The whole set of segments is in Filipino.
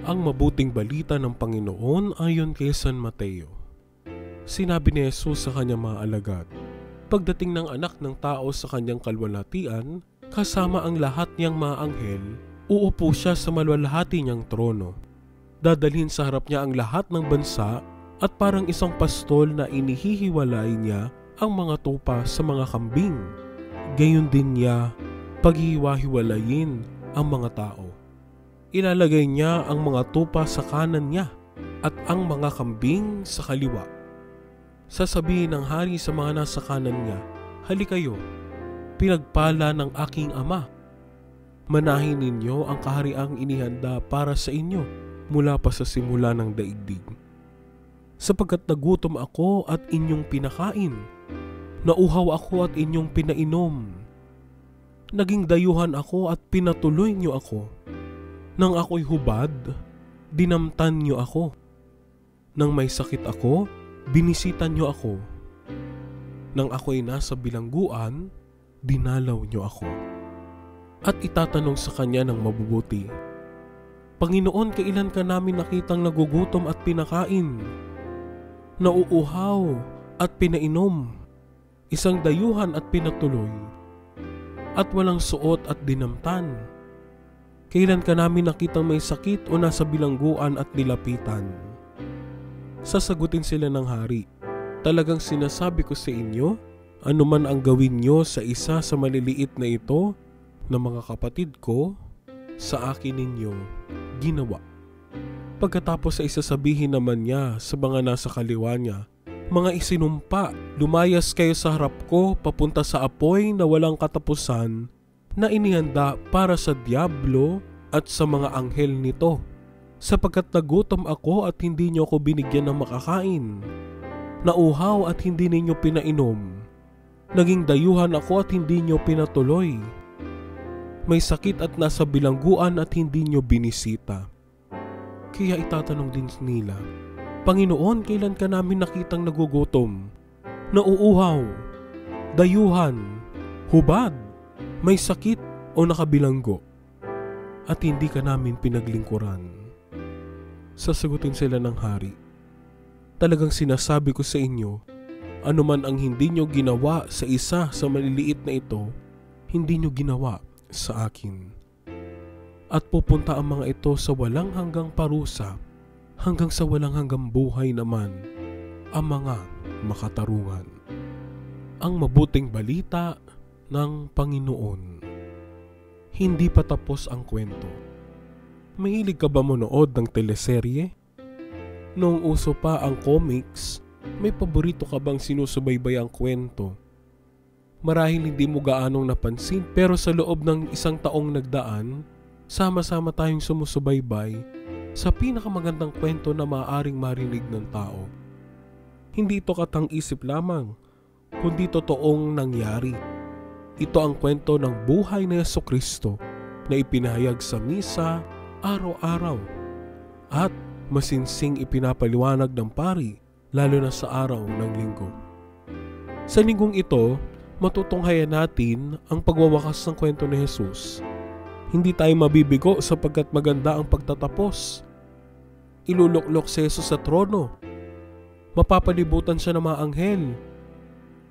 Ang mabuting balita ng Panginoon ayon kay San Mateo. Sinabi ni Jesus sa kanyang mga alagad, pagdating ng anak ng tao sa kanyang kalwalhatian, kasama ang lahat niyang mga anghel, uupo siya sa maluwalhati niyang trono. Dadalhin sa harap niya ang lahat ng bansa at parang isang pastol na inihihiwalay niya ang mga tupa sa mga kambing. Gayon din niya paghihiwa-hiwalayin ang mga tao. Ilalagay niya ang mga tupa sa kanan niya at ang mga kambing sa kaliwa. Sasabihin ng hari sa mga nasa kanan niya, halikayo, pinagpala ng aking ama. Manahin ninyo ang kahariang inihanda para sa inyo mula pa sa simula ng daigdig. Sapagkat nagutom ako at inyong pinakain, nauhaw ako at inyong pinainom, naging dayuhan ako at pinatuloy niyo ako. Nang ako'y hubad, dinamtan niyo ako. Nang may sakit ako, binisitan niyo ako. Nang ako'y nasa bilangguan, dinalaw niyo ako. At itatanong sa kanya ng mabubuti, Panginoon, kailan ka namin nakitang nagugutom at pinakain? Nauuhaw at pinainom? Isang dayuhan at pinatuloy? At walang suot at dinamtan? Kailan ka namin nakitang may sakit o nasa bilangguan at nilapitan? Sasagutin sila ng hari, talagang sinasabi ko sa inyo, anuman ang gawin nyo sa isa sa maliliit na ito na mga kapatid ko, sa akin ninyo ginawa. Pagkatapos ay sasabihin naman niya sa mga nasa kaliwa niya, mga isinumpa, lumayas kayo sa harap ko papunta sa apoy na walang katapusan na inihanda para sa Diablo at sa mga anghel nito, sapagkat nagutom ako at hindi niyo ako binigyan ng makakain, nauhaw at hindi ninyo pinainom, naging dayuhan ako at hindi niyo pinatuloy, may sakit at nasa bilangguan at hindi niyo binisita. Kaya itatanong din nila, Panginoon, kailan ka namin nakitang nagugutom, nauuhaw, dayuhan, hubad, may sakit o nakabilanggo, at hindi ka namin pinaglingkuran? Sasagutin sila ng hari, talagang sinasabi ko sa inyo, anuman ang hindi nyo ginawa sa isa sa maliliit na ito, hindi nyo ginawa sa akin. At pupunta ang mga ito sa walang hanggang parusa, hanggang sa walang hanggang buhay naman ang mga makatarungan. Ang mabuting balita ng Panginoon. Hindi pa tapos ang kwento. Mahilig ka ba manood ng teleserye? Noong uso pa ang comics, may paborito ka bang sinusubaybay ang kwento? Marahil hindi mo gaanong napansin, pero sa loob ng isang taong nagdaan, sama-sama tayong sumusubaybay sa pinakamagandang kwento na maaaring marinig ng tao. Hindi ito katang-isip lamang, kundi totoong nangyari. Ito ang kwento ng buhay ni Jesucristo na ipinahayag sa misa araw-araw at masinsing ipinapaliwanag ng pari lalo na sa araw ng linggo. Sa linggong ito, matutunghayan natin ang pagwawakas ng kwento ni Jesus. Hindi tayo mabibigo sapagkat maganda ang pagtatapos. Iluluklok si Jesus sa trono. Mapapalibutan siya ng mga anghel.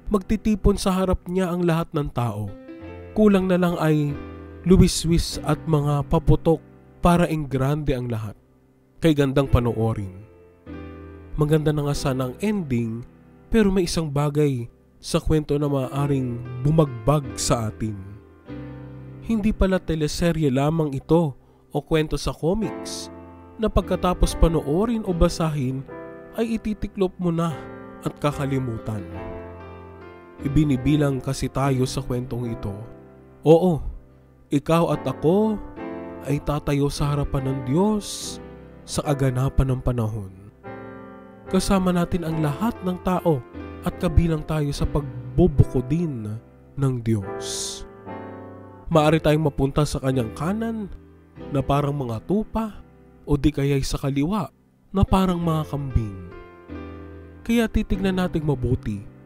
Magtitipon sa harap niya ang lahat ng tao. Kulang na lang ay luwiswis at mga paputok para enggrande ang lahat. Kay gandang panoorin. Maganda na nga sana ang ending, pero may isang bagay sa kwento na maaaring bumagbag sa atin. Hindi pala teleserye lamang ito o kwento sa comics na pagkatapos panoorin o basahin ay ititiklop mo na at kakalimutan. Ibinibilang kasi tayo sa kwentong ito. Oo, ikaw at ako ay tatayo sa harapan ng Diyos sa aganapan ng panahon. Kasama natin ang lahat ng tao at kabilang tayo sa pagbubuko din ng Diyos. Maaari tayong mapunta sa kanyang kanan na parang mga tupa o di kaya'y sa kaliwa na parang mga kambing. Kaya titignan natin mabuti.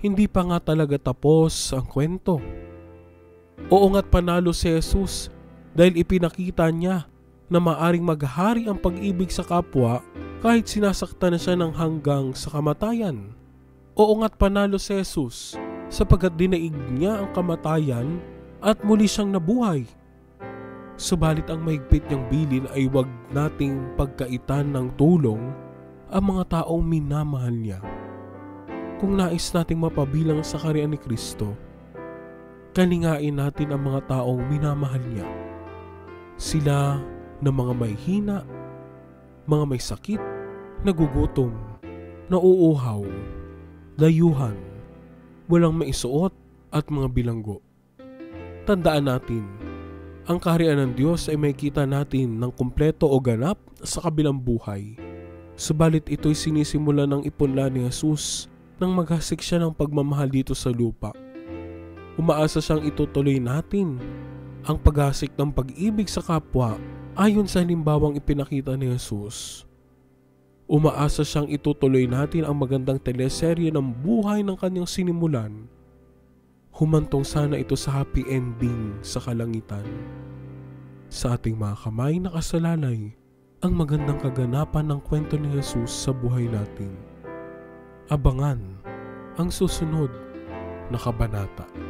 Hindi pa nga talaga tapos ang kwento. Oo nga't panalo si Jesus dahil ipinakita niya na maaring maghari ang pag-ibig sa kapwa kahit sinasaktan na siya ng hanggang sa kamatayan. Oo nga't panalo si Jesus sapagkat dinaig niya ang kamatayan at muli siyang nabuhay. Subalit ang mahigpit niyang bilin ay huwag nating pagkaitan ng tulong ang mga taong minamahal niya. Kung nais nating mapabilang sa kaharian ni Kristo, kalingain natin ang mga taong minamahal niya. Sila na mga may hina, mga may sakit, nagugutom, nauuhaw, dayuhan, walang maisuot at mga bilanggo. Tandaan natin, ang kaharian ng Diyos ay makikita natin ng kumpleto o ganap sa kabilang buhay. Subalit ito'y sinisimula ng ipunla ni Jesus nang maghasik siya ng pagmamahal dito sa lupa. Umaasa siyang itutuloy natin ang paghasik ng pag-ibig sa kapwa ayon sa halimbawang ipinakita ni Jesus. Umaasa siyang itutuloy natin ang magandang teleserye ng buhay ng kanyang sinimulan. Humantong sana ito sa happy ending sa kalangitan. Sa ating mga kamay nakasalalay ang magandang kaganapan ng kwento ni Jesus sa buhay natin. Abangan ang susunod na kabanata.